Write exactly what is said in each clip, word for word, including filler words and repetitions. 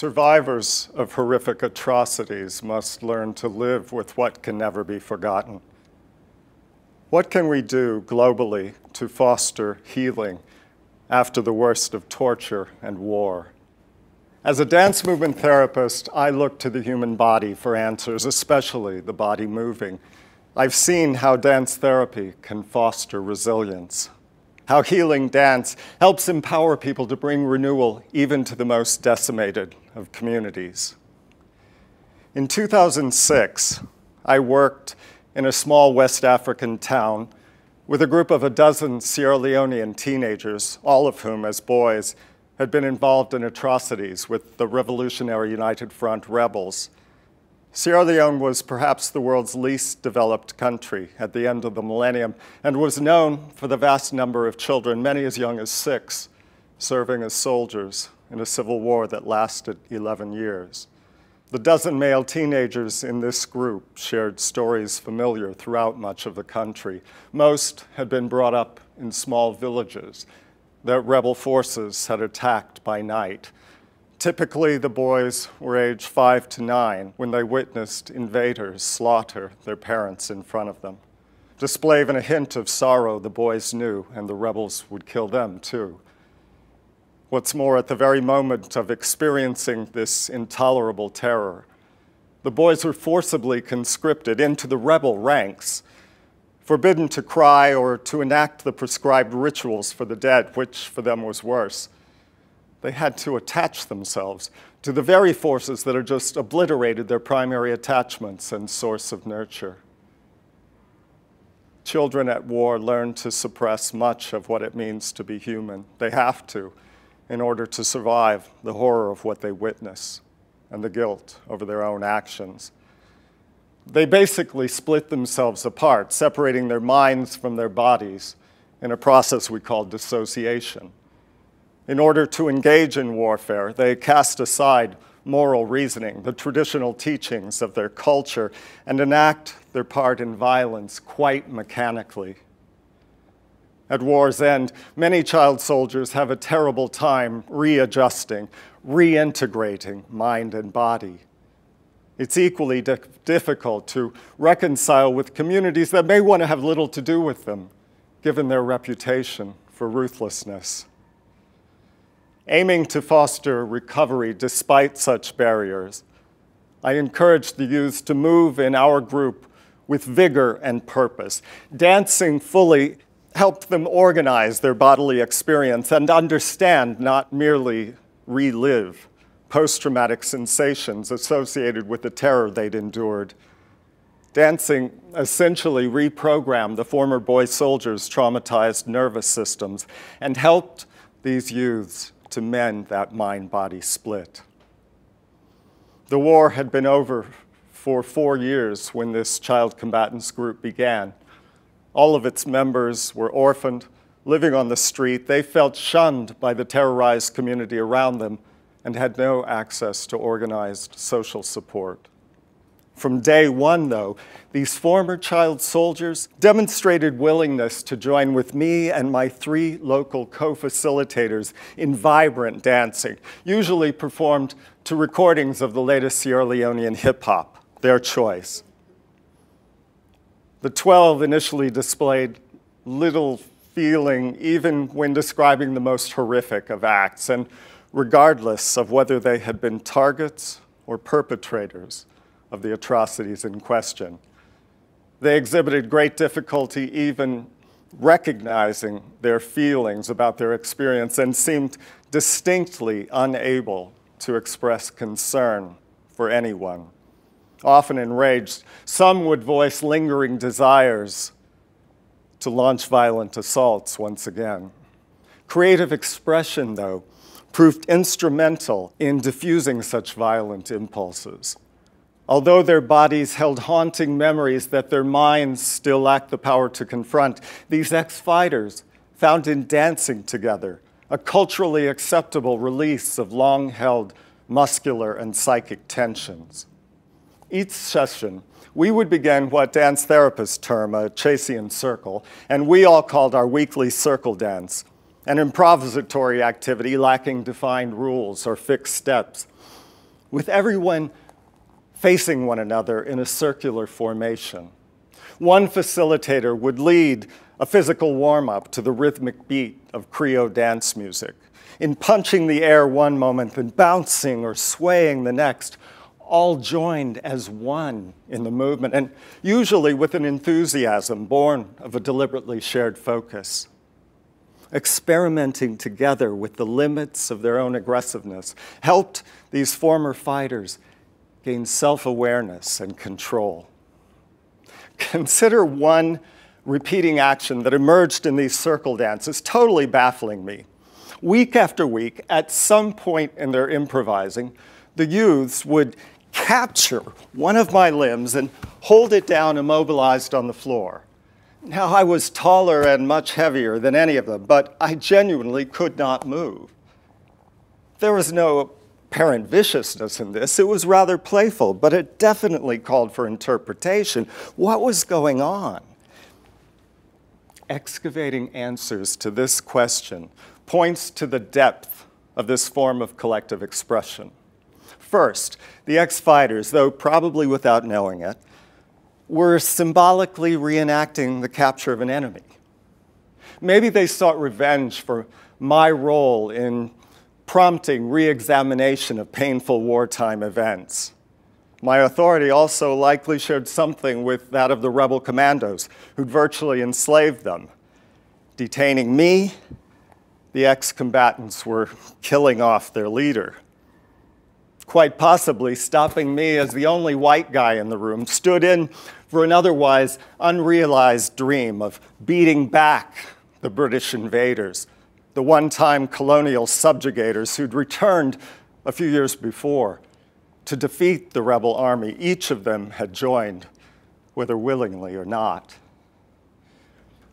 survivors of horrific atrocities must learn to live with what can never be forgotten. What can we do globally to foster healing after the worst of torture and war? As a dance movement therapist, I look to the human body for answers, especially the body moving. I've seen how dance therapy can foster resilience, how healing dance helps empower people to bring renewal even to the most decimated of communities. In two thousand six, I worked in a small West African town with a group of a dozen Sierra Leonean teenagers, all of whom, as boys, had been involved in atrocities with the Revolutionary United Front rebels. Sierra Leone was perhaps the world's least developed country at the end of the millennium and was known for the vast number of children, many as young as six, serving as soldiers in a civil war that lasted eleven years. The dozen male teenagers in this group shared stories familiar throughout much of the country. Most had been brought up in small villages that rebel forces had attacked by night. Typically, the boys were age five to nine when they witnessed invaders slaughter their parents in front of them. Display even a hint of sorrow, the boys knew, and the rebels would kill them too. What's more, at the very moment of experiencing this intolerable terror, the boys were forcibly conscripted into the rebel ranks, forbidden to cry or to enact the prescribed rituals for the dead, which for them was worse. They had to attach themselves to the very forces that had just obliterated their primary attachments and source of nurture. Children at war learn to suppress much of what it means to be human. They have to, in order to survive the horror of what they witness and the guilt over their own actions. They basically split themselves apart, separating their minds from their bodies in a process we call dissociation. In order to engage in warfare, they cast aside moral reasoning, the traditional teachings of their culture, and enact their part in violence quite mechanically. At war's end, many child soldiers have a terrible time readjusting, reintegrating mind and body. It's equally difficult to reconcile with communities that may want to have little to do with them, given their reputation for ruthlessness. Aiming to foster recovery despite such barriers, I encourage the youth to move in our group with vigor and purpose. Dancing fully helped them organize their bodily experience and understand, not merely relive, post-traumatic sensations associated with the terror they'd endured. Dancing essentially reprogrammed the former boy soldiers' traumatized nervous systems and helped these youths to mend that mind-body split. The war had been over for four years when this child combatants group began. All of its members were orphaned, living on the street. They felt shunned by the terrorized community around them and had no access to organized social support. From day one, though, these former child soldiers demonstrated willingness to join with me and my three local co-facilitators in vibrant dancing, usually performed to recordings of the latest Sierra Leonean hip-hop, their choice. The twelve initially displayed little feeling, even when describing the most horrific of acts, and regardless of whether they had been targets or perpetrators of the atrocities in question. They exhibited great difficulty even recognizing their feelings about their experience and seemed distinctly unable to express concern for anyone. Often enraged, some would voice lingering desires to launch violent assaults once again. Creative expression, though, proved instrumental in diffusing such violent impulses. Although their bodies held haunting memories that their minds still lacked the power to confront, these ex-fighters found in dancing together a culturally acceptable release of long-held muscular and psychic tensions. Each session, we would begin what dance therapists term a Chacian circle, and we all called our weekly circle dance, an improvisatory activity lacking defined rules or fixed steps. with everyone facing one another in a circular formation. One facilitator would lead a physical warm-up to the rhythmic beat of Creole dance music, in punching the air one moment and bouncing or swaying the next, all joined as one in the movement, and usually with an enthusiasm born of a deliberately shared focus. Experimenting together with the limits of their own aggressiveness helped these former fighters gain self-awareness and control. Consider one repeating action that emerged in these circle dances, totally baffling me. Week after week, at some point in their improvising, the youths would capture one of my limbs and hold it down immobilized on the floor. Now, I was taller and much heavier than any of them, but I genuinely could not move. There was no apparent viciousness in this. It was rather playful, but it definitely called for interpretation. What was going on? Excavating answers to this question points to the depth of this form of collective expression. First, the ex-fighters, though probably without knowing it, were symbolically reenacting the capture of an enemy. Maybe they sought revenge for my role in prompting re-examination of painful wartime events. My authority also likely shared something with that of the rebel commandos who'd virtually enslaved them. Detaining me, the ex-combatants were killing off their leader. Quite possibly stopping me as the only white guy in the room stood in for an otherwise unrealized dream of beating back the British invaders, the one-time colonial subjugators who'd returned a few years before to defeat the rebel army each of them had joined, whether willingly or not.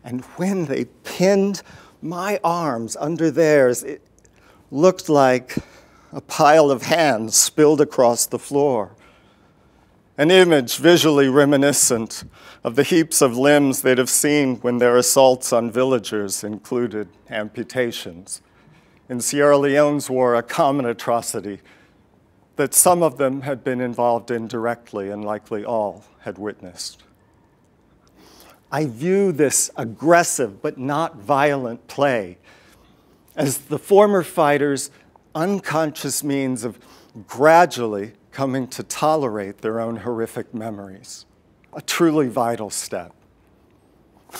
And when they pinned my arms under theirs, it looked like a pile of hands spilled across the floor, an image visually reminiscent of the heaps of limbs they'd have seen when their assaults on villagers included amputations. In Sierra Leone's war, a common atrocity that some of them had been involved in directly and likely all had witnessed. I view this aggressive but not violent play as the former fighters' unconscious means of gradually coming to tolerate their own horrific memories, a truly vital step.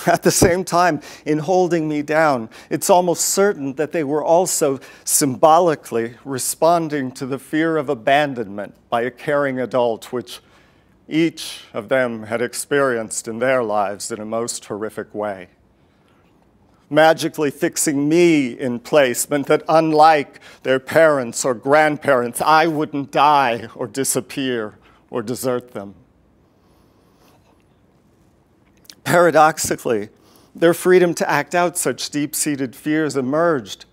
At the same time, in holding me down, it's almost certain that they were also symbolically responding to the fear of abandonment by a caring adult, which each of them had experienced in their lives in a most horrific way. Magically fixing me in place meant that, unlike their parents or grandparents, I wouldn't die or disappear or desert them. Paradoxically, their freedom to act out such deep-seated fears emerged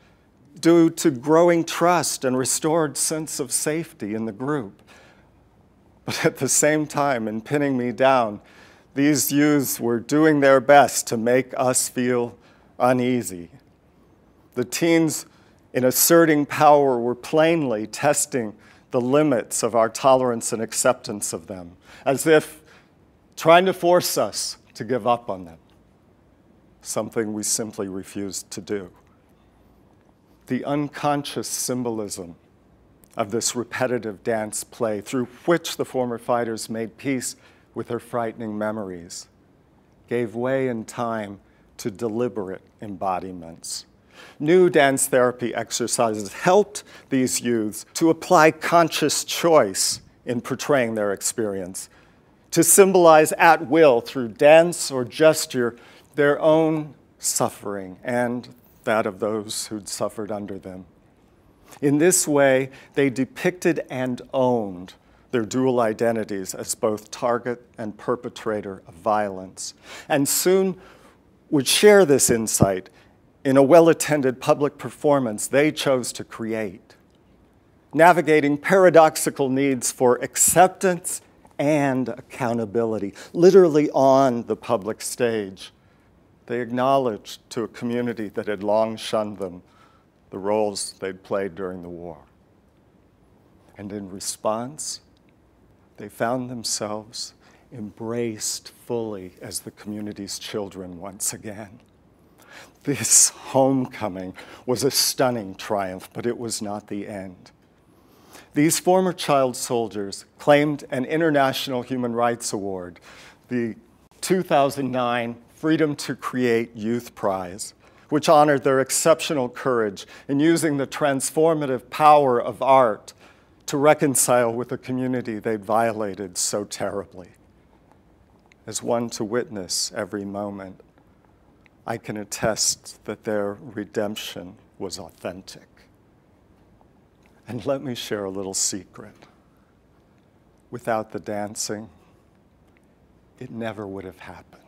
due to growing trust and restored sense of safety in the group. But at the same time, in pinning me down, these youths were doing their best to make us feel uneasy. The teens, in asserting power, were plainly testing the limits of our tolerance and acceptance of them, as if trying to force us to give up on them, something we simply refused to do. The unconscious symbolism of this repetitive dance play through which the former fighters made peace with their frightening memories gave way in time to deliberate embodiments. New dance therapy exercises helped these youths to apply conscious choice in portraying their experience, to symbolize at will through dance or gesture their own suffering and that of those who'd suffered under them. In this way, they depicted and owned their dual identities as both target and perpetrator of violence, and soon would share this insight in a well-attended public performance they chose to create, navigating paradoxical needs for acceptance and accountability, literally on the public stage. They acknowledged to a community that had long shunned them the roles they'd played during the war. And in response, they found themselves embraced fully as the community's children once again. This homecoming was a stunning triumph, but it was not the end. These former child soldiers claimed an International Human Rights Award, the two thousand nine Freedom to Create Youth Prize, which honored their exceptional courage in using the transformative power of art to reconcile with a community they'd violated so terribly. As one to witness every moment, I can attest that their redemption was authentic. And let me share a little secret. Without the dancing, it never would have happened.